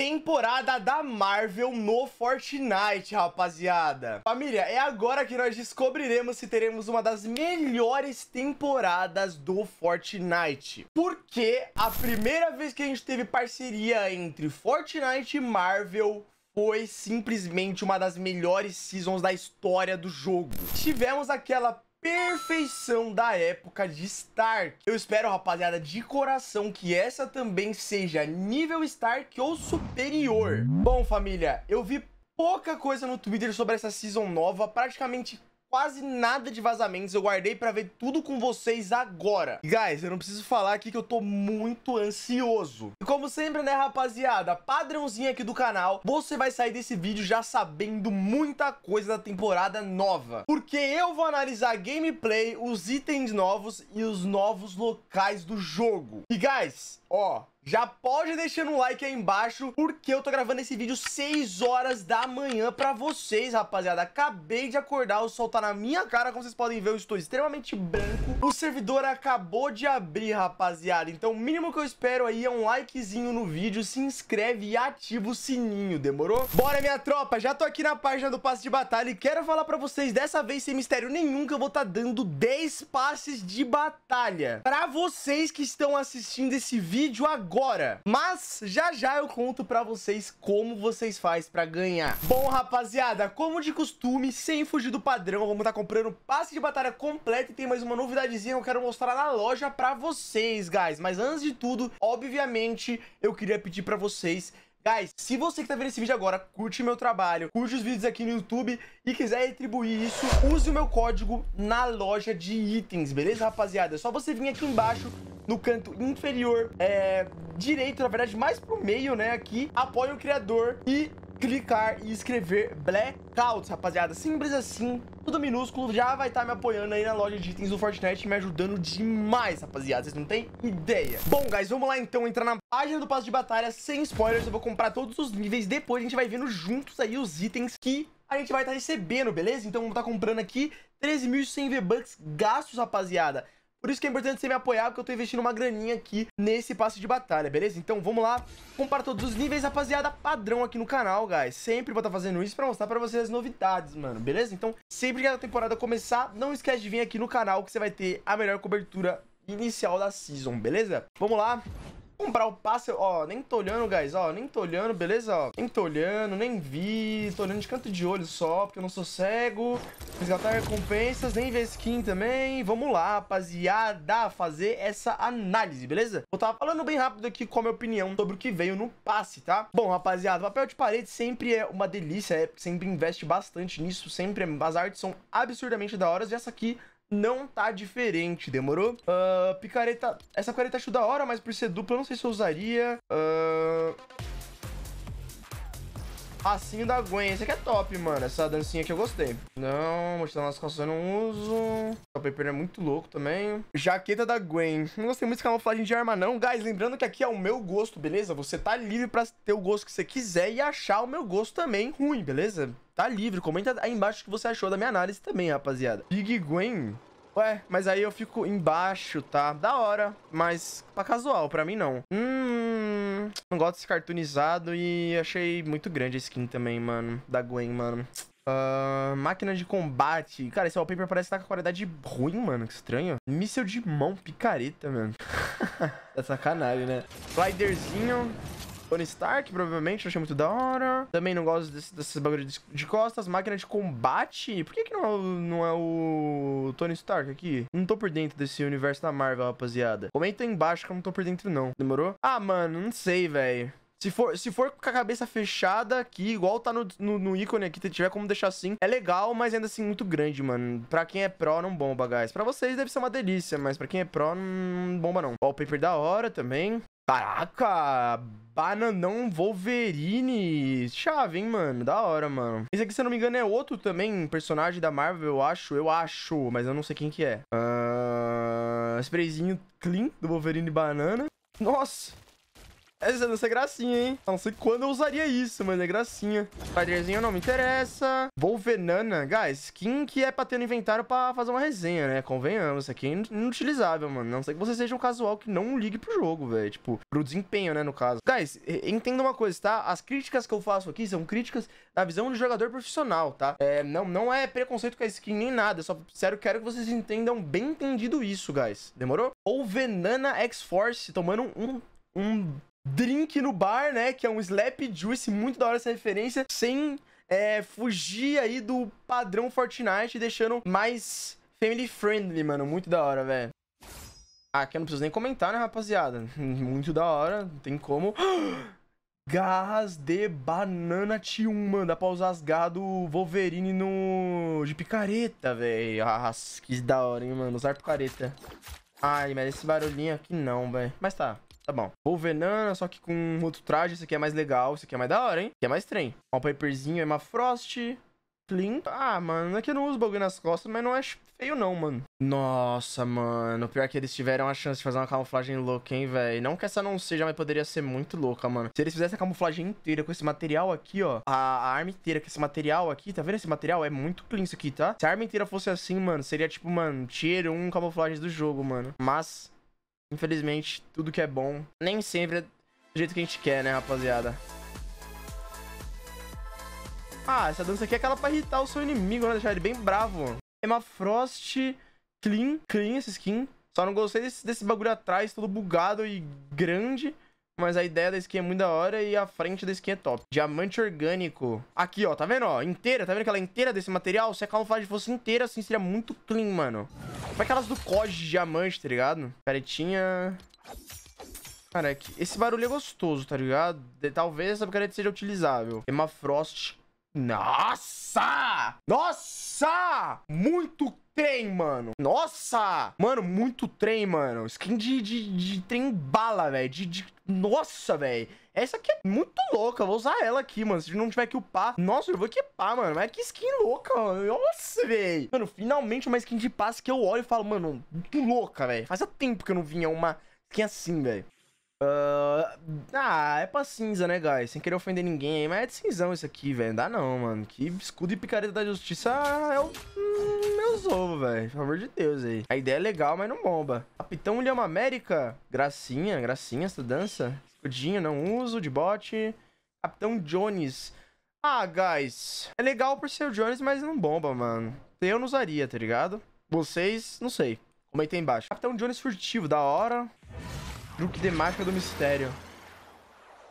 Temporada da Marvel no Fortnite, rapaziada. Família, é agora que nós descobriremos se teremos uma das melhores temporadas do Fortnite. Porque a primeira vez que a gente teve parceria entre Fortnite e Marvel foi simplesmente uma das melhores seasons da história do jogo. Tivemos aquela perfeição da época de Stark. Eu espero, rapaziada, de coração que essa também seja nível Stark ou superior. Bom, família, eu vi pouca coisa no Twitter sobre essa season nova, praticamente quase nada de vazamentos, eu guardei pra ver tudo com vocês agora. E, guys, eu não preciso falar aqui que eu tô muito ansioso. E como sempre, né, rapaziada, padrãozinho aqui do canal, você vai sair desse vídeo já sabendo muita coisa da temporada nova. Porque eu vou analisar a gameplay, os itens novos e os novos locais do jogo. E, guys, ó, já pode deixar um like aí embaixo, porque eu tô gravando esse vídeo 6 horas da manhã pra vocês, rapaziada. Acabei de acordar, o sol tá na minha cara, como vocês podem ver, eu estou extremamente branco. O servidor acabou de abrir, rapaziada, então o mínimo que eu espero aí é um likezinho no vídeo, se inscreve e ativa o sininho, demorou? Bora, minha tropa, já tô aqui na página do passe de batalha e quero falar pra vocês, dessa vez sem mistério nenhum, que eu vou tá dando 10 passes de batalha pra vocês que estão assistindo esse vídeo agora, mas já eu conto pra vocês como vocês faz pra ganhar. Bom, rapaziada, como de costume, sem fugir do padrão, vamos tá comprando passe de batalha completo e tem mais uma novidadezinha que eu quero mostrar na loja pra vocês, guys. Mas antes de tudo, obviamente, eu queria pedir pra vocês, guys, se você que tá vendo esse vídeo agora curte meu trabalho, curte os vídeos aqui no YouTube e quiser retribuir isso, use o meu código na loja de itens, beleza, rapaziada? É só você vir aqui embaixo, no canto inferior, direito, na verdade, mais pro meio, né, aqui, apoia o criador e clicar e escrever Blackoutz, rapaziada. Simples assim, tudo minúsculo, já vai estar me apoiando aí na loja de itens do Fortnite, me ajudando demais, rapaziada, vocês não têm ideia. Bom, guys, vamos lá então, entrar na página do passe de batalha, sem spoilers, eu vou comprar todos os níveis, depois a gente vai vendo juntos aí os itens que a gente vai estar recebendo, beleza? Então vamos estar comprando aqui 13.100 V-Bucks gastos, rapaziada. Por isso que é importante você me apoiar, porque eu tô investindo uma graninha aqui nesse passe de batalha, beleza? Então vamos lá, comparar todos os níveis, rapaziada, padrão aqui no canal, guys. Sempre vou estar fazendo isso pra mostrar pra vocês as novidades, mano, beleza? Então, sempre que a temporada começar, não esquece de vir aqui no canal, que você vai ter a melhor cobertura inicial da season, beleza? Vamos lá, comprar o passe, ó, nem tô olhando, guys, ó, nem tô olhando, beleza, ó. Nem tô olhando, nem vi, tô olhando de canto de olho só, porque eu não sou cego. Resgatar recompensas, nem ver skin também. Vamos lá, rapaziada, fazer essa análise, beleza? Vou estar falando bem rápido aqui com a minha opinião sobre o que veio no passe, tá? Bom, rapaziada, papel de parede sempre é uma delícia, sempre investe bastante nisso, sempre as artes são absurdamente da hora, e essa aqui não tá diferente, demorou? Picareta, essa picareta acho da hora, mas por ser dupla eu não sei se eu usaria. Passinho da Gwen, essa aqui é top, mano. Essa dancinha aqui eu gostei. Não, mochila nas calças eu não uso. O paper é muito louco também. Jaqueta da Gwen, não gostei muito de camuflagem de arma não, guys, lembrando que aqui é o meu gosto, beleza? Você tá livre pra ter o gosto que você quiser e achar o meu gosto também ruim, beleza? Tá livre, comenta aí embaixo o que você achou da minha análise também, rapaziada. Big Gwen? Ué, mas aí eu fico embaixo, tá? Da hora, mas pra casual, pra mim não. Não gosto desse cartoonizado e achei muito grande a skin também, mano. Da Gwen, mano. Máquina de combate. Cara, esse wallpaper parece que tá com qualidade ruim, mano. Que estranho. Míssel de mão, picareta, mano. Tá sacanagem, né? Sliderzinho. Tony Stark, provavelmente, achei muito da hora. Também não gosto desses bagulho de costas. Máquina de combate. Por que que não é o Tony Stark aqui? Não tô por dentro desse universo da Marvel, rapaziada. Comenta aí embaixo que eu não tô por dentro, não. Demorou? Ah, mano, não sei, velho. Se for com a cabeça fechada aqui, igual tá no ícone aqui, se tiver como deixar assim, é legal, mas ainda assim muito grande, mano. Pra quem é pró, não bomba, guys. Pra vocês deve ser uma delícia, mas pra quem é pró, não bomba, não. Wallpaper da hora também. Caraca, bananão Wolverine, chave, hein, mano, da hora, mano. Esse aqui, se eu não me engano, é outro também, personagem da Marvel, eu acho, mas eu não sei quem que é. Sprayzinho clean do Wolverine banana. Nossa, Essa dança é gracinha, hein? Não sei quando eu usaria isso, mano. É gracinha. Spiderzinho não me interessa. Wolvenana. Guys, skin que é pra ter no inventário pra fazer uma resenha, né? Convenhamos. Isso aqui é inutilizável, mano. Não sei que você seja um casual que não ligue pro jogo, velho. Tipo, pro desempenho, né, no caso. Guys, entenda uma coisa, tá? As críticas que eu faço aqui são críticas da visão do jogador profissional, tá? É, não é preconceito com a skin nem nada. Só, sério, quero que vocês entendam bem entendido isso, guys. Demorou? Wolvenana X-Force tomando um drink no bar, né? Que é um slap juice, muito da hora essa referência, sem fugir aí do padrão Fortnite, deixando mais family friendly, mano. Muito da hora, velho. Ah, aqui eu não preciso nem comentar, né, rapaziada? Muito da hora, não tem como. Garras de banana T1, mano. Dá pra usar as garras do Wolverine no... de picareta, velho. Ah, que da hora, hein, mano. Usar picareta. Ai, mas esse barulhinho aqui não, velho. Mas tá. Tá bom. Wolverine, só que com outro traje. Isso aqui é mais legal. Isso aqui é mais da hora, hein? Isso aqui é mais trem. Ó, o Piperzinho, Emma Frost. Clean. Ah, mano, é que eu não uso bagulho nas costas, mas não é feio não, mano. Nossa, mano. Pior que eles tiveram a chance de fazer uma camuflagem louca, hein, velho. Não que essa não seja, mas poderia ser muito louca, mano. Se eles fizessem a camuflagem inteira com esse material aqui, ó. A arma inteira com esse material aqui, tá vendo? Esse material é muito clean isso aqui, tá? Se a arma inteira fosse assim, mano, seria tipo, mano, tier 1 camuflagem do jogo, mano. Mas... infelizmente, tudo que é bom nem sempre é do jeito que a gente quer, né, rapaziada? Ah, essa dança aqui é aquela pra irritar o seu inimigo, né? Deixar ele bem bravo. Emma Frost, clean essa skin. Só não gostei desse bagulho atrás, todo bugado e grande. Mas a ideia da skin é muito da hora e a frente da skin é top. Diamante orgânico. Aqui, ó, tá vendo, ó? Inteira, tá vendo aquela inteira desse material? Se a camuflagem fosse inteira, assim, seria muito clean, mano. Como aquelas do COD de diamante, tá ligado? Caretinha... cara, esse barulho é gostoso, tá ligado? Talvez essa careta seja utilizável. Emma Frost... nossa! Nossa! Muito trem, mano. Nossa! Mano, muito trem, mano. Skin de trem bala, velho. Nossa, velho. Essa aqui é muito louca. Eu vou usar ela aqui, mano. Se não tiver que upar... nossa, eu vou equipar, mano. Mas que skin louca, mano. Nossa, velho. Mano, finalmente uma skin de passe que eu olho e falo, mano, muito louca, velho. Fazia tempo que eu não vinha uma skin assim, velho. É pra cinza, né, guys? Sem querer ofender ninguém aí, mas é de cinzão isso aqui, velho. Não dá não, mano. Que escudo e picareta da justiça é o... meus ovos, velho. Pelo amor de Deus, aí. A ideia é legal, mas não bomba. Capitão William América. Gracinha, gracinha essa dança. Escudinho, não uso, de bot. Capitão Jones. Ah, guys. É legal por ser o Jones, mas não bomba, mano. Eu não usaria, tá ligado? Vocês, não sei. Comenta aí embaixo. Capitão Jones furtivo, da hora. Truque de mágica do mistério.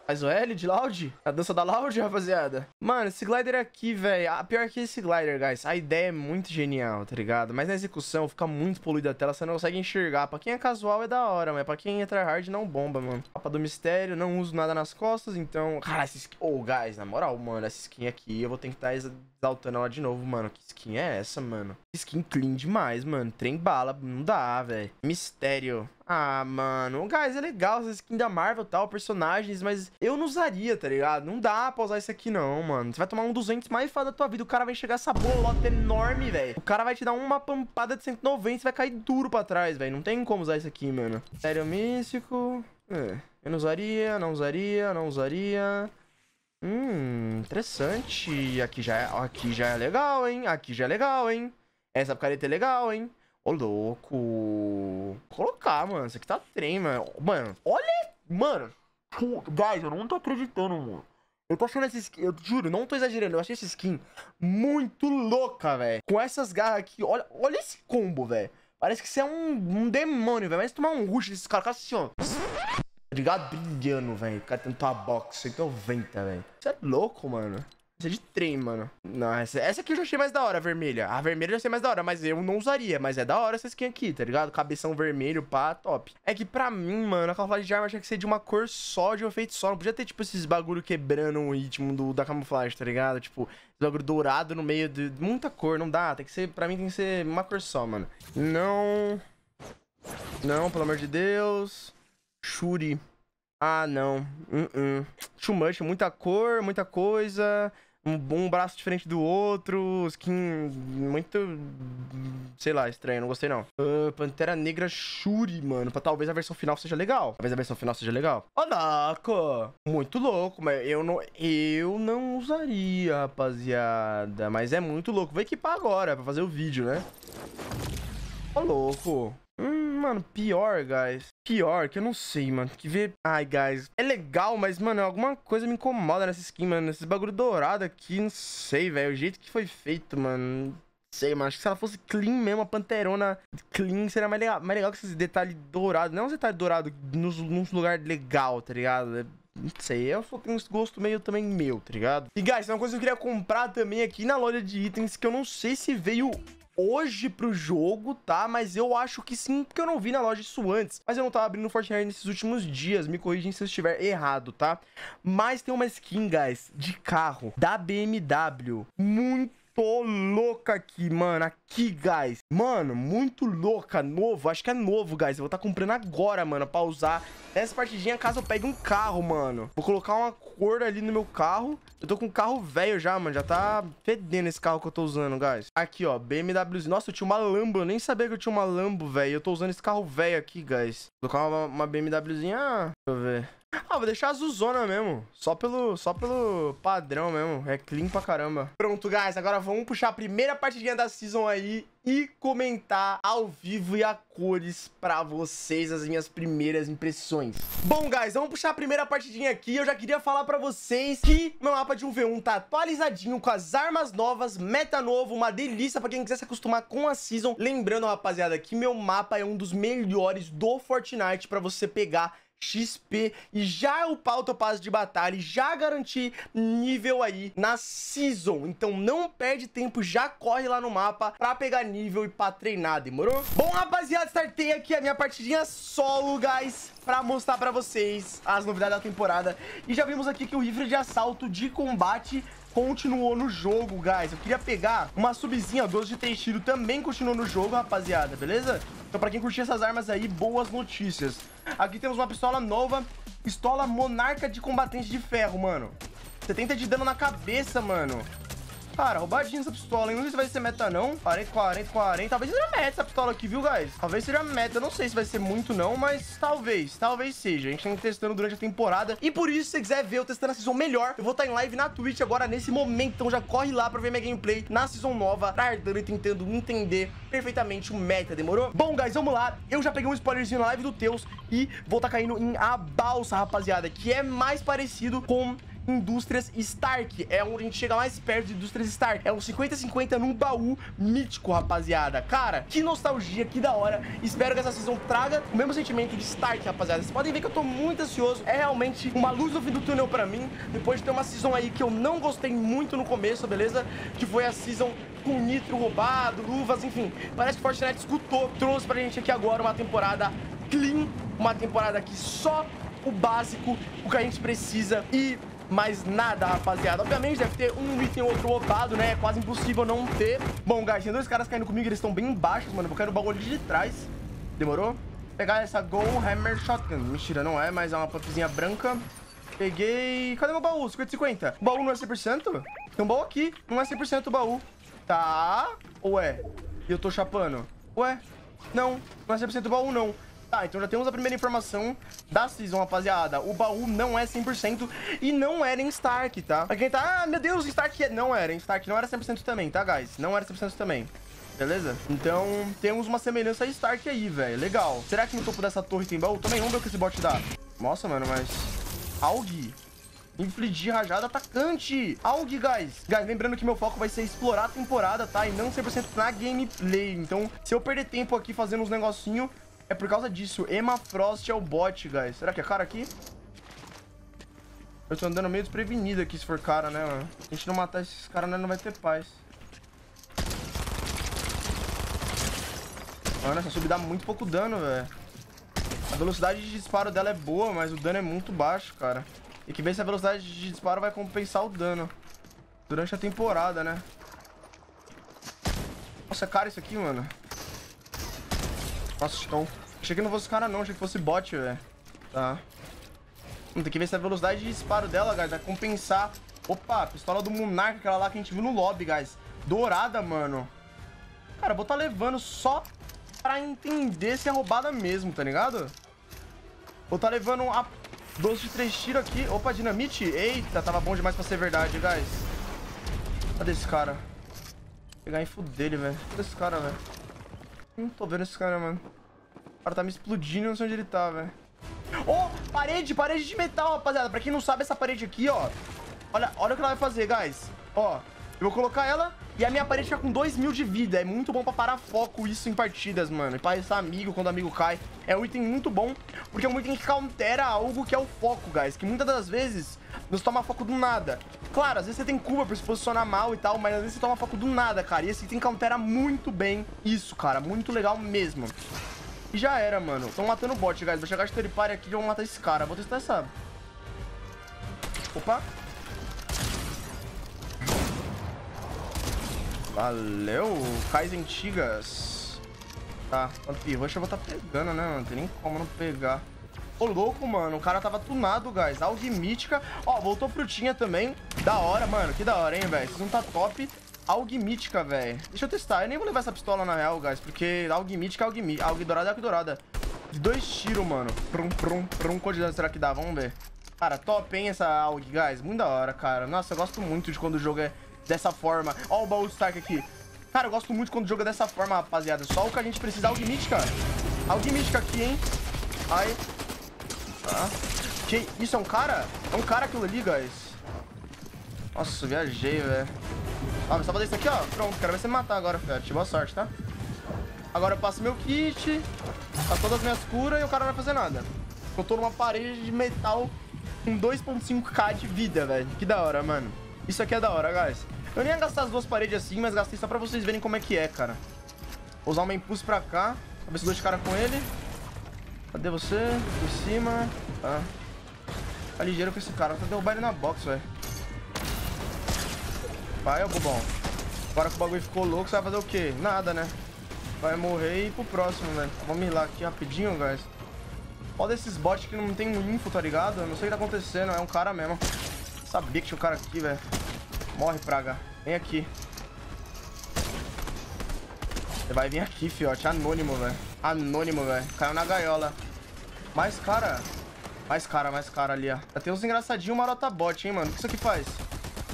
Faz o L de Loud? A dança da Loud, rapaziada? Mano, esse glider aqui, velho. Pior que esse glider, guys. A ideia é muito genial, tá ligado? Mas na execução fica muito poluída a tela. Você não consegue enxergar. Pra quem é casual é da hora, mas pra quem é tryhard não bomba, mano. Capa do mistério. Não uso nada nas costas, então... cara, essa skin... oh, guys, na moral, mano. Essa skin aqui, eu vou tentar exaltando ela de novo, mano. Que skin é essa, mano? Skin clean demais, mano. Trem bala. Não dá, velho. Mistério. Ah, mano, guys, é legal essa skin da Marvel e tal, personagens, mas eu não usaria, tá ligado? Não dá pra usar isso aqui não, mano. Você vai tomar um 200 mais foda da tua vida, o cara vai chegar essa bolota enorme, velho. O cara vai te dar uma pampada de 190 e vai cair duro pra trás, velho. Não tem como usar isso aqui, mano. Sério místico. Eu não usaria, não usaria, não usaria. Interessante. Aqui já é legal, hein? Aqui já é legal, hein? Essa picareta é legal, hein? Ô, louco. Vou colocar, mano. Isso aqui tá trem, mano. Mano, olha... mano. Guys, eu não tô acreditando, mano. Eu tô achando essa skin... eu juro, não tô exagerando. Eu achei essa skin muito louca, velho. Com essas garras aqui. Olha esse combo, velho. Parece que você é um demônio, velho. Mas tomar um rush desses caras assim, ó. Tá ligado? Brilhando, velho. O cara tentou a box. 190, velho. Isso é louco, mano. Isso é de trem, mano. Não, essa aqui eu já achei mais da hora, a vermelha. A vermelha eu já achei mais da hora, mas eu não usaria. Mas é da hora essa skin aqui, tá ligado? Cabeção vermelho, pá, top. É que pra mim, mano, a camuflagem de arma tinha que ser de uma cor só, de um efeito só. Não podia ter, tipo, esses bagulho quebrando o ritmo da camuflagem, tá ligado? Tipo, bagulho dourado no meio de muita cor. Não dá, tem que ser, pra mim tem que ser uma cor só, mano. Não. Não, pelo amor de Deus. Shuri. Ah, não. Too much, muita cor, muita coisa... um braço diferente do outro, skin muito, sei lá, estranho, não gostei não. Pantera Negra Shuri, mano, pra talvez a versão final seja legal. Talvez a versão final seja legal. Odaka! Muito louco, mas eu não usaria, rapaziada. Mas é muito louco. Vou equipar agora pra fazer o vídeo, né? Ó, louco. Mano, pior, guys. Pior, que eu não sei, mano. Que ver... Ai, guys. É legal, mas, mano, alguma coisa me incomoda nessa skin, mano. Esses bagulho dourado aqui, não sei, velho. O jeito que foi feito, mano. Não sei, mano. Acho que se ela fosse clean mesmo, a panterona clean, seria mais legal que esses detalhes dourados. Não é uns detalhes dourados num lugar legal, tá ligado? Não sei, eu só tenho esse gosto meio também meu, tá ligado? E, guys, uma coisa que eu queria comprar também aqui na loja de itens, que eu não sei se veio... hoje pro jogo, tá? Mas eu acho que sim, porque eu não vi na loja isso antes. Mas eu não tava abrindo Fortnite nesses últimos dias. Me corrigem se eu estiver errado, tá? Mas tem uma skin, guys, de carro da BMW. Muito louca aqui, mano. Aqui, guys. Mano, muito louca. Novo. Acho que é novo, guys. Eu vou estar comprando agora, mano, pra usar nessa partidinha, caso eu pegue um carro, mano. Vou colocar uma cor ali no meu carro. Eu tô com um carro velho já, mano. Já tá fedendo esse carro que eu tô usando, guys. Aqui, ó, BMW. Nossa, eu tinha uma Lambo. Eu nem sabia que eu tinha uma Lambo, velho. Eu tô usando esse carro velho aqui, guys. Vou colocar uma BMWzinha. Ah, deixa eu ver. Ah, vou deixar azulzona mesmo. Só pelo padrão mesmo. É clean pra caramba. Pronto, guys. Agora vamos puxar a primeira partidinha da season aí e comentar ao vivo e a cores pra vocês as minhas primeiras impressões. Bom, guys, vamos puxar a primeira partidinha aqui. Eu já queria falar pra vocês que meu mapa de 1v1 tá atualizadinho com as armas novas, meta novo, uma delícia pra quem quiser se acostumar com a season. Lembrando, rapaziada, que meu mapa é um dos melhores do Fortnite pra você pegar XP e já upar o teu passe de batalha e já garantir nível aí na season. Então não perde tempo, já corre lá no mapa pra pegar nível e pra treinar, demorou? Bom, rapaziada, startei aqui a minha partidinha solo, guys, pra mostrar pra vocês as novidades da temporada. E já vimos aqui que o rifle de assalto de combate continuou no jogo, guys. Eu queria pegar uma subzinha, 12 de 3 tiro também continuou no jogo, rapaziada, beleza? Então pra quem curtir essas armas aí, boas notícias. Aqui temos uma pistola nova, pistola monarca de combatente de ferro, mano. 70 de dano na cabeça, mano. Cara, roubadinha essa pistola, hein? Não sei se vai ser meta, não. 40, 40, 40. Talvez seja meta essa pistola aqui, viu, guys? Talvez seja meta. Eu não sei se vai ser muito, não, mas talvez seja. A gente tá testando durante a temporada. E por isso, se você quiser ver eu testando a season melhor, eu vou estar em live na Twitch agora, nesse momento. Então já corre lá pra ver minha gameplay na season nova, tardando e tentando entender perfeitamente o meta, demorou? Bom, guys, vamos lá. Eu já peguei um spoilerzinho na live do Teus e vou estar caindo em A Balsa, rapaziada, que é mais parecido com... Indústrias Stark, é onde a gente chega mais perto de Indústrias Stark, é um 50-50 num baú mítico, rapaziada. Cara, que nostalgia, que da hora. Espero que essa season traga o mesmo sentimento de Stark, rapaziada. Vocês podem ver que eu tô muito ansioso, é realmente uma luz no fim do túnel pra mim, depois de ter uma season aí que eu não gostei muito no começo, beleza? Que foi a season com nitro roubado, luvas, enfim. Parece que Fortnite escutou, trouxe pra gente aqui agora uma temporada clean, uma temporada que só o básico, o que a gente precisa e... mais nada, rapaziada. Obviamente deve ter um item ou outro roubado, né? É quase impossível não ter. Bom, guys, tem dois caras caindo comigo. Eles estão bem baixos, mano. Eu quero o bagulho de trás. Demorou? Pegar essa Gold Hammer Shotgun. Mentira, não é, mas é uma pumpzinha branca. Peguei... Cadê meu baú? 50-50. O baú não é 100%? Tem um baú aqui. Não é 100% o baú. Tá? Ou é? E eu tô chapando. Ué? Não. Não é 100% o baú, não. Tá, então já temos a primeira informação da season, rapaziada. O baú não é 100% e não era em Stark, tá? Pra quem tá... Ah, meu Deus, Stark não era. Em Stark não era 100% também, tá, guys? Não era 100% também. Beleza? Então, temos uma semelhança a Stark aí, velho. Legal. Será que no topo dessa torre tem baú? Também vamos ver o que esse bot dá. Nossa, mano, mas... Aug. Infligir rajada atacante. Aug, guys. Guys, lembrando que meu foco vai ser explorar a temporada, tá? E não 100% na gameplay. Então, se eu perder tempo aqui fazendo uns negocinhos... É por causa disso. Emma Frost é o bot, guys. Será que é cara aqui? Eu tô andando meio desprevenido aqui se for cara, né, mano? Se a gente não matar esses caras, né, não vai ter paz. Mano, essa sub dá muito pouco dano, velho. A velocidade de disparo dela é boa, mas o dano é muito baixo, cara. Tem que ver se a velocidade de disparo vai compensar o dano durante a temporada, né? Nossa, é cara isso aqui, mano. Nossa, então... Achei que não fosse cara, não. Achei que fosse bot, velho. Tá. Tem que ver se a velocidade de disparo dela, guys, vai compensar Opa, pistola do Monarca, aquela lá que a gente viu no lobby, guys. Dourada, mano. Cara, eu vou estar levando só pra entender se é roubada mesmo, tá ligado? Vou estar levando a 12 de 3 tiros aqui. Opa, dinamite. Eita, tava bom demais pra ser verdade, guys. Cadê esse cara? Vou pegar a info dele, velho. Cadê esse cara, velho? Não tô vendo esse cara, mano. O cara tá me explodindo, eu não sei onde ele tá, velho. Oh, parede, parede de metal, rapaziada. Pra quem não sabe, essa parede aqui, ó. Olha, olha o que ela vai fazer, guys. Ó, eu vou colocar ela e a minha parede fica com 2.000 de vida. É muito bom pra parar foco isso em partidas, mano. E pra restar amigo, quando amigo cai. É um item muito bom, porque é um item que countera algo que é o foco, guys. Que muitas das vezes você toma foco do nada. Claro, às vezes você tem curva pra se posicionar mal e tal, mas às vezes você toma foco do nada, cara. E esse item countera muito bem isso, cara. Muito legal mesmo. E já era, mano. Tô matando o bot, guys. Vou chegar de teripare aqui e eu vou matar esse cara. Vou testar essa... Opa. Valeu, Kaizen Tigas. Tá, quanto rush eu vou estar pegando, né, mano? Não tem nem como não pegar. Ô, louco, mano. O cara tava tunado, guys. Aug mítica. Ó, voltou frutinha também. Da hora, mano. Que da hora, hein, velho. Vocês não tá top. Aug mítica, velho. Deixa eu testar. Eu nem vou levar essa pistola na real, guys. Porque aug mítica é aug mítica. Aug dourada é aug dourada. De 2 tiros, mano. Prum, prum, prum. Quanto de dano será que dá? Vamos ver. Cara, top, hein, essa aug, guys. Muito da hora, cara. Nossa, eu gosto muito de quando o jogo é dessa forma. Ó o baú do Stark aqui. Cara, eu gosto muito quando o jogo é dessa forma, rapaziada. Só o que a gente precisa é aug mítica. Aug mítica aqui, hein. Ai. Tá. Que isso? É um cara? É um cara aquilo ali, guys. Nossa, eu viajei, velho. Ah, só fazer isso aqui, ó. Pronto, o cara vai se matar agora, filho. Boa sorte, tá? Agora eu passo meu kit, passo todas as minhas curas e o cara não vai fazer nada. Eu tô numa parede de metal com 2.5k de vida, velho. Que da hora, mano. Isso aqui é da hora, guys. Eu nem ia gastar as duas paredes assim, mas gastei só pra vocês verem como é que é, cara. Vou usar uma impulse pra cá. Vou ver se dois de cara com ele. Cadê você? Por cima. Tá. Tá ligeiro com esse cara. Vou derrubar ele na box, velho. Vai, ô bobão. Agora que o bagulho ficou louco, você vai fazer o quê? Nada, né? Vai morrer e ir pro próximo, velho. Vamos ir lá aqui rapidinho, guys. Olha esses bots que não tem um info, tá ligado? Eu não sei o que tá acontecendo, é um cara mesmo. Sabia que tinha um cara aqui, velho. Morre, praga. Vem aqui. Você vai vir aqui, fiote. Anônimo, velho. Anônimo, velho. Caiu na gaiola. Mais cara. Mais cara, mais cara ali, ó. Já tem uns engraçadinhos marota bot, hein, mano. O que isso aqui faz?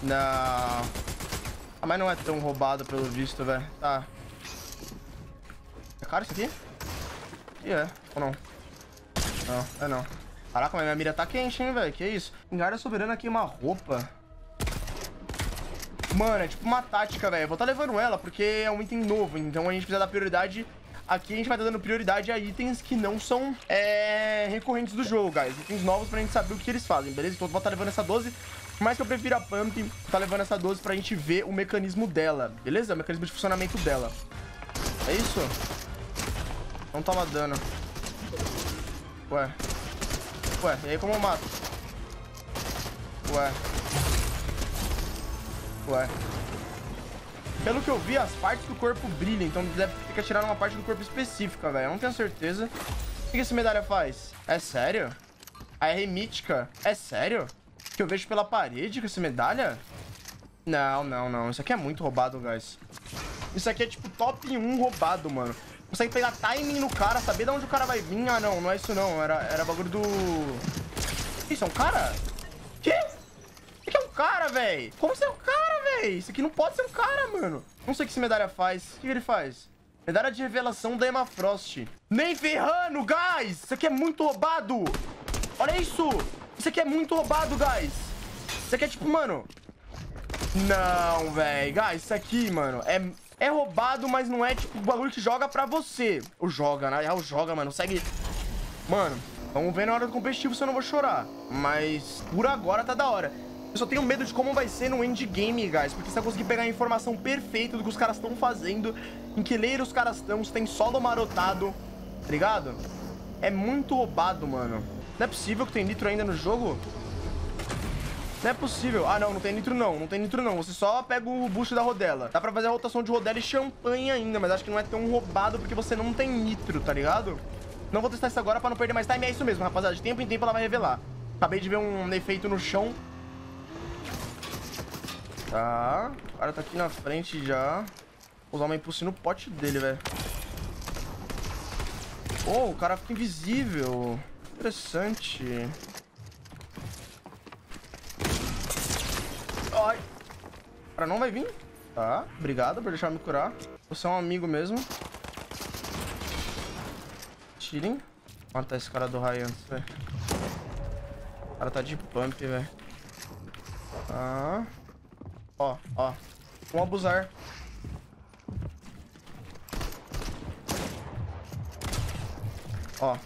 Não... Ah, mas não é tão roubado, pelo visto, velho. Tá. É caro isso aqui? E é. Ou não? Não, é não. Caraca, mas minha mira tá quente, hein, velho. Que isso? Engarda soberana queima roupa. Mano, é tipo uma tática, velho. Vou estar levando ela, porque é um item novo. Então a gente precisa dar prioridade. Aqui a gente vai estar dando prioridade a itens que não são recorrentes do jogo, guys. Itens novos pra gente saber o que eles fazem, beleza? Então eu vou estar levando essa 12... Mas que eu prefiro a Pump, tá levando essa 12 pra gente ver o mecanismo dela, beleza? O mecanismo de funcionamento dela. É isso? Não toma dano. Ué. Ué, e aí como eu mato? Ué. Ué. Pelo que eu vi, as partes do corpo brilham, então deve ter que atirar numa parte do corpo específica, velho. Eu não tenho certeza. O que essa medalha faz? É sério? A R mítica? É sério? Que eu vejo pela parede com essa medalha? Não, não, não. Isso aqui é muito roubado, guys. Isso aqui é tipo top 1 roubado, mano. Consegue pegar timing no cara, saber de onde o cara vai vir. Ah, não, não é isso não. Era bagulho do... Isso é um cara? Que? Isso aqui é um cara, véi. Como isso é um cara, véi? Isso aqui não pode ser um cara, mano. Não sei o que essa medalha faz. O que ele faz? Medalha de revelação da Emma Frost. Nem ferrando, guys! Isso aqui é muito roubado! Olha isso! Isso aqui é muito roubado, guys. Isso aqui é tipo, mano... Não, velho. Guys, isso aqui, mano, é roubado, mas não é tipo o bagulho que joga pra você. Ou joga, né? Ou joga, mano. Segue... Mano, vamos ver na hora do competitivo se eu não vou chorar. Mas por agora tá da hora. Eu só tenho medo de como vai ser no endgame, guys. Porque você vai conseguir pegar a informação perfeita do que os caras estão fazendo, em que leira os caras estão, se tem solo marotado, tá ligado? É muito roubado, mano. Não é possível que tem nitro ainda no jogo? Não é possível. Ah, não, não tem nitro não. Não tem nitro não. Você só pega o boost da rodela. Dá pra fazer a rotação de rodela e champanhe ainda, mas acho que não é tão roubado porque você não tem nitro, tá ligado? Não vou testar isso agora pra não perder mais time. É isso mesmo, rapaziada. De tempo em tempo ela vai revelar. Acabei de ver um efeito no chão. Tá. O cara tá aqui na frente já. Vou usar uma impulso no pote dele, velho. Oh, o cara fica invisível. Interessante. Ai. O cara não vai vir. Tá. Obrigado por deixar me curar. Você é um amigo mesmo. Tirem. Matar esse cara do raio antes, velho. O cara tá de pump, velho. Tá. Ó, ó. Vamos abusar. Ó.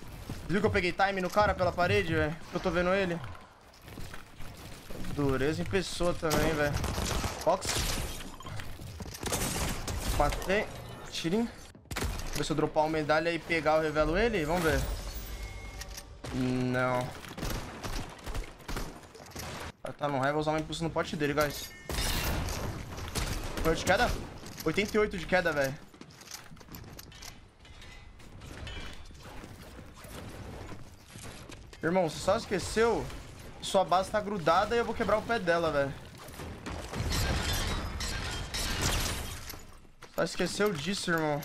Viu que eu peguei time no cara pela parede, velho? Eu tô vendo ele. Dureza em pessoa também, velho. Fox. Matei. Tirinho. Vou ver se eu dropar uma medalha e pegar, eu revelo ele. Vamos ver. Não. Tá, não vai usar uma impulso no pote dele, guys. Foi de queda? 88 de queda, velho. Irmão, você só esqueceu que sua base tá grudada e eu vou quebrar o pé dela, velho. Só esqueceu disso, irmão.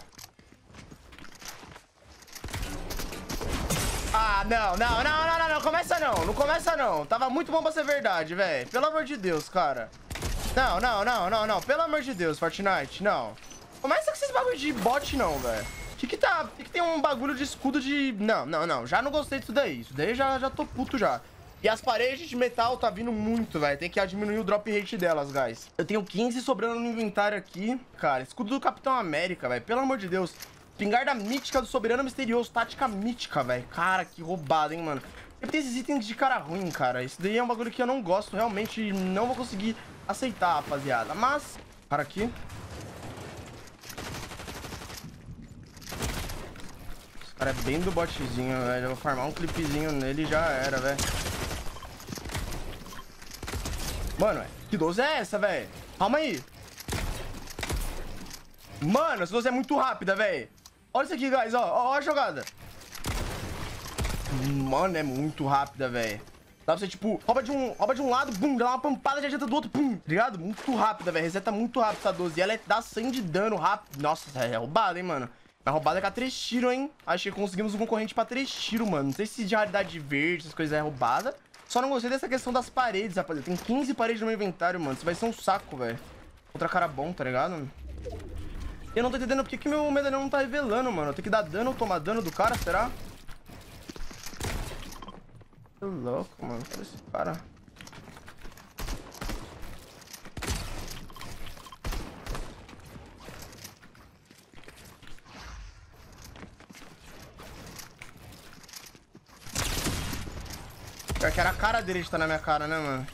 Ah, não. Não começa não. Tava muito bom pra ser verdade, velho. Pelo amor de Deus, cara. Não. Pelo amor de Deus, Fortnite, não. Começa com esses bagulho de bot, não, velho. Que tem um bagulho de escudo de... Não. Já não gostei disso daí. Isso daí já tô puto já. E as paredes de metal tá vindo muito, velho. Tem que diminuir o drop rate delas, guys. Eu tenho 15 sobrando no inventário aqui. Cara, escudo do Capitão América, velho. Pelo amor de Deus. Pingarda mítica do Soberano Misterioso. Tática mítica, velho. Cara, que roubada, hein, mano. Sempre tem esses itens de cara ruim, cara. Isso daí é um bagulho que eu não gosto. Realmente não vou conseguir aceitar, rapaziada. Mas... Para aqui. Esse cara é bem do botzinho, velho. Eu vou farmar um clipezinho nele e já era, velho. Mano, véio, que 12 é essa, velho? Calma aí. Mano, essa 12 é muito rápida, velho. Olha isso aqui, guys. Ó a jogada. Mano, é muito rápida, velho. Dá pra você, tipo, rouba de um lado, bum, dá uma pampada e adianta do outro, bum. Ligado? Muito rápida, velho. Reseta muito rápido essa 12. E ela dá 100 de dano rápido. Nossa, é roubada, hein, mano. É roubada com a 3 tiros, hein. Acho que conseguimos um concorrente pra 3 tiros, mano. Não sei se de raridade verde, essas coisas é roubada. Só não gostei dessa questão das paredes, rapaziada. Tem 15 paredes no meu inventário, mano. Isso vai ser um saco, velho. Outra cara bom, tá ligado? Eu não tô entendendo porque que meu medalhão não tá revelando, mano. Eu tenho que dar dano ou tomar dano do cara, será? Que louco, mano. Olha esse cara. Pior que era a cara dele de estar na minha cara, né, mano?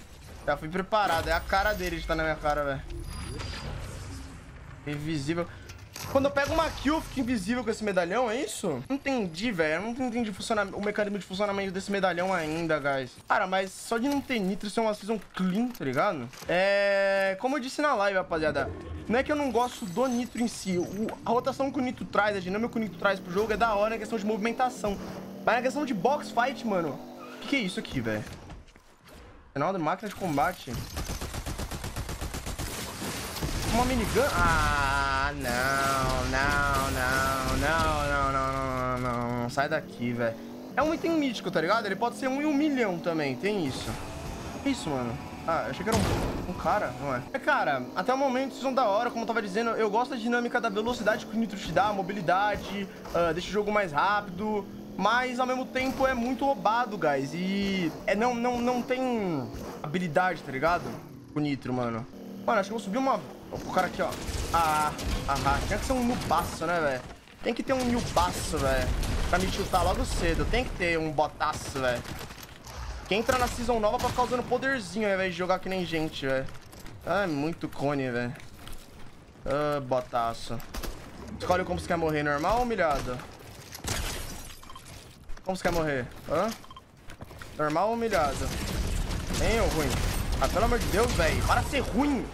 Já fui preparado. É a cara dele de estar na minha cara, velho. Invisível. Quando eu pego uma kill, eu fico invisível com esse medalhão, é isso? Não entendi, velho. Eu não entendi o mecanismo de funcionamento desse medalhão ainda, guys. Cara, mas só de não ter nitro ser uma season clean, tá ligado? É... Como eu disse na live, rapaziada, não é que eu não gosto do nitro em si. A rotação que o nitro traz, a dinâmica que o nitro traz pro jogo é da hora na questão de movimentação. Mas na questão de box fight, mano... O que é isso aqui, velho? Final da máquina de combate... Uma minigun? Ah, não. Sai daqui, velho. É um item mítico, tá ligado? Ele pode ser um em um milhão também, tem isso. Que isso, mano? Ah, eu achei que era um cara, não é? É, cara, até o momento, vocês são da hora, como eu tava dizendo, eu gosto da dinâmica da velocidade que o nitro te dá, a mobilidade, deixa o jogo mais rápido, mas ao mesmo tempo é muito roubado, guys, e não tem habilidade, tá ligado? O nitro, mano. Mano, acho que eu vou subir uma... O cara aqui, ó. Tinha que ser um nubaço, né, velho? Tem que ter um nubaço, velho. Pra me chutar logo cedo. Tem que ter um botaço, velho. Quem entra na season nova pra ficar usando poderzinho, ao invés de jogar que nem gente, velho. Ah, é muito cone, velho. Ah, botaço. Escolhe como você quer morrer, normal ou humilhado? Como você quer morrer? Hã? Normal ou humilhado? Bem ou ruim? Ah, pelo amor de Deus, velho. Para ser ruim.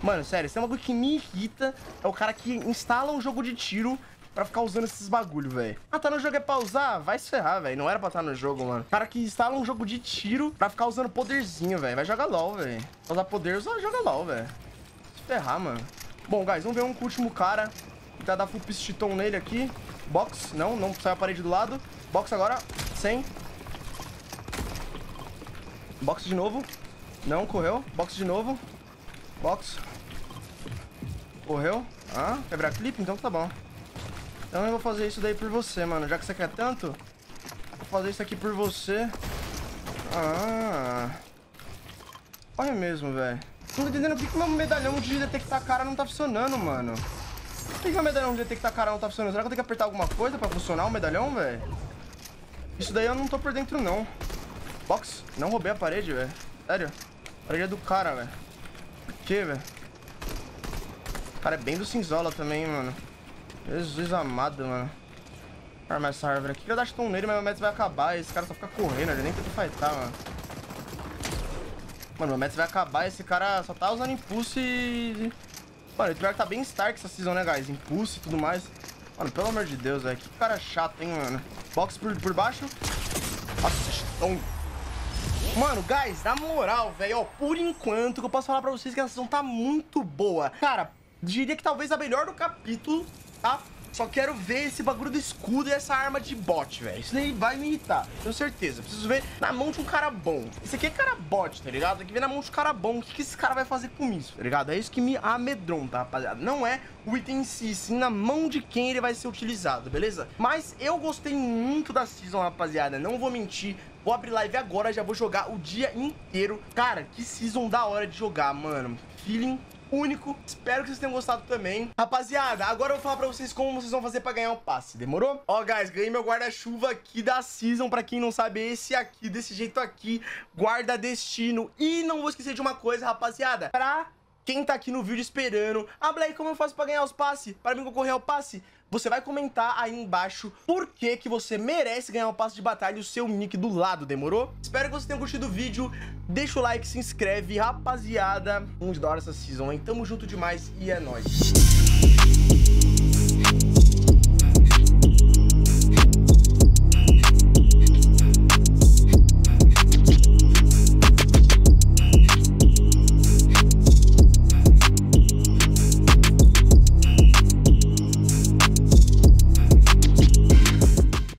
Mano, sério, isso é uma coisa que me irrita. É o cara que instala um jogo de tiro pra ficar usando esses bagulho, velho. Ah, tá no jogo é pra usar? Vai se ferrar, velho. Não era pra estar no jogo, mano. Cara que instala um jogo de tiro pra ficar usando poderzinho, velho. Vai jogar LOL, velho. Pra usar poder, joga LOL, velho. Se ferrar, mano. Bom, guys, vamos ver um com o último cara. Tentar dar full piston nele aqui. Box. Não, não sai a parede do lado. Box agora. 100. Box de novo. Não, correu. Box de novo. Box. Correu. Ah, quebrar clipe? Então tá bom. Então eu vou fazer isso daí por você, mano. Já que você quer tanto, vou fazer isso aqui por você. Ah. Olha mesmo, velho. Não tô entendendo por que meu medalhão de detectar cara não tá funcionando, mano. Por que meu medalhão de detectar cara não tá funcionando? Será que eu tenho que apertar alguma coisa pra funcionar o medalhão, velho? Isso daí eu não tô por dentro, não. Box? Não roubei a parede, velho. Sério? A parede é do cara, velho. Por que, velho? O cara é bem do Cinzola também, mano. Jesus amado, mano. Arma essa árvore aqui. Eu dar stun nele, mas meu Mets vai acabar. Esse cara só fica correndo. Ele nem tenta fightar, mano. Mano, meu Mets vai acabar. Esse cara só tá usando impulso e... Mano, o pior que tá bem Stark essa season, né, guys? Impulso e tudo mais. Mano, pelo amor de Deus, velho. Que cara chato, hein, mano. Box por baixo. Nossa, stun. Mano, guys, na moral, velho, ó, por enquanto, que eu posso falar pra vocês que essa season tá muito boa. Cara, diria que talvez a melhor do capítulo... Tá? Só quero ver esse bagulho do escudo e essa arma de bot, velho. Isso daí vai me irritar, tenho certeza. Preciso ver na mão de um cara bom. Esse aqui é cara bot, tá ligado? Tem que ver na mão de um cara bom. O que esse cara vai fazer com isso, tá ligado? É isso que me amedronta, rapaziada. Não é o item em si, sim na mão de quem ele vai ser utilizado, beleza? Mas eu gostei muito da season, rapaziada. Não vou mentir. Vou abrir live agora, já vou jogar o dia inteiro. Cara, que season da hora de jogar, mano. Feeling... único. Espero que vocês tenham gostado também. Rapaziada, agora eu vou falar pra vocês como vocês vão fazer pra ganhar um passe, demorou? Ó, guys, ganhei meu guarda-chuva aqui da Season. Pra quem não sabe, esse aqui, desse jeito aqui, guarda-destino. E não vou esquecer de uma coisa, rapaziada. Pra quem tá aqui no vídeo esperando, ah, Blay, como eu faço pra ganhar os passes? Pra mim concorrer ao passe? Você vai comentar aí embaixo por que que você merece ganhar um passe de batalha e o seu nick do lado, demorou? Espero que vocês tenham curtido o vídeo, deixa o like, se inscreve, rapaziada. Muito da hora essa season, hein? Tamo junto demais e é nóis.